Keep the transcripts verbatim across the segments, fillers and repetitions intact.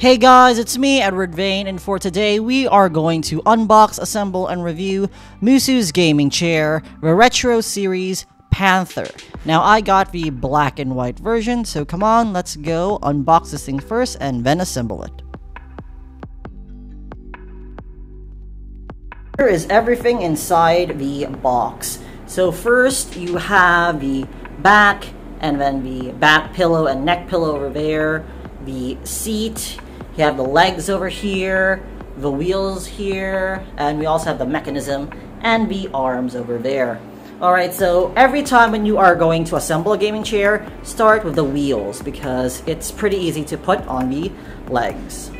Hey guys, it's me, Eduard Vain, and for today we are going to unbox, assemble, and review Musso's gaming chair, the Retro Series Panther. Now I got the black and white version, so come on, let's go unbox this thing first and then assemble it. Here is everything inside the box. So first you have the back, and then the back pillow and neck pillow over there, the seat. You have the legs over here, the wheels here, and we also have the mechanism and the arms over there. Alright, so every time when you are going to assemble a gaming chair, start with the wheels because it's pretty easy to put on the legs.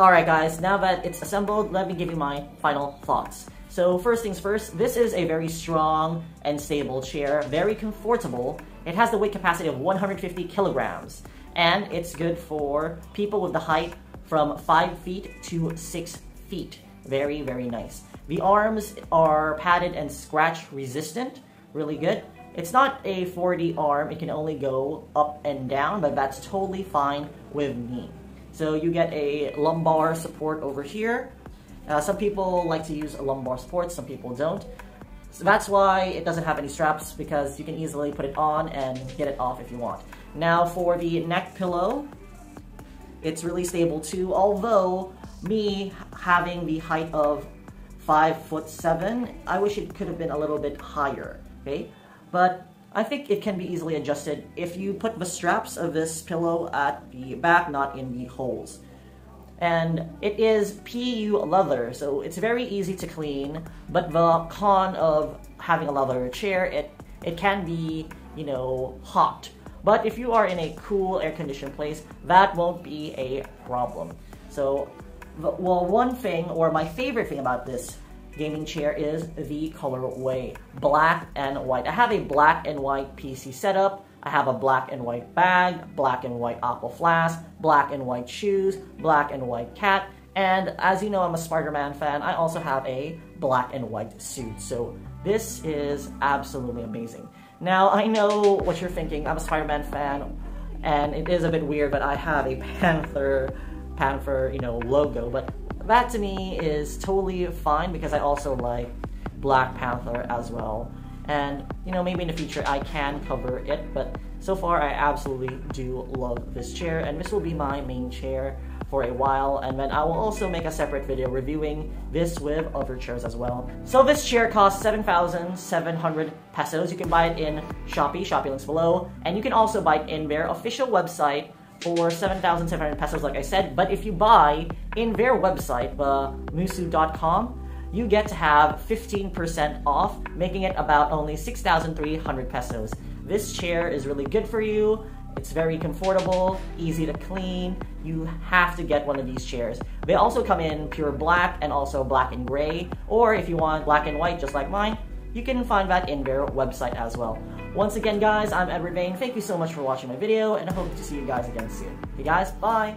Alright guys, now that it's assembled, let me give you my final thoughts. So first things first, this is a very strong and stable chair, very comfortable. It has the weight capacity of one hundred fifty kilograms, and it's good for people with the height from five feet to six feet. Very, very nice. The arms are padded and scratch resistant, really good. It's not a four D arm, it can only go up and down, but that's totally fine with me. So you get a lumbar support over here. Uh, some people like to use a lumbar support, some people don't. So that's why it doesn't have any straps, because you can easily put it on and get it off if you want. Now for the neck pillow, it's really stable too, although me having the height of five foot seven, I wish it could have been a little bit higher, okay? But I think it can be easily adjusted if you put the straps of this pillow at the back, not in the holes. And it is P U leather, so it's very easy to clean, but the con of having a leather chair, it, it can be, you know, hot. But if you are in a cool, air-conditioned place, that won't be a problem. So, well, one thing, or my favorite thing about this gaming chair is the colorway, black and white. I have a black and white P C setup, I have a black and white bag, black and white aqua flask, black and white shoes, black and white cat, and as you know I'm a Spider-Man fan, I also have a black and white suit, so this is absolutely amazing. Now I know what you're thinking, I'm a Spider-Man fan, and it is a bit weird but I have a Panther, Panther, you know, logo, but that to me is totally fine because I also like Black Panther as well. And, you know, maybe in the future I can cover it, but so far I absolutely do love this chair. And this will be my main chair for a while, and then I will also make a separate video reviewing this with other chairs as well. So this chair costs seven thousand seven hundred pesos. You can buy it in Shopee, Shopee links below. And you can also buy it in their official website for seven thousand seven hundred pesos, like I said. But if you buy in their website, uh, musu dot com, you get to have fifteen percent off, making it about only six thousand three hundred pesos. This chair is really good for you. It's very comfortable, easy to clean. You have to get one of these chairs. They also come in pure black and also black and gray, or if you want black and white just like mine, you can find that in their website as well. Once again guys, I'm Eduard Vain. Thank you so much for watching my video, and I hope to see you guys again soon. Okay guys, bye!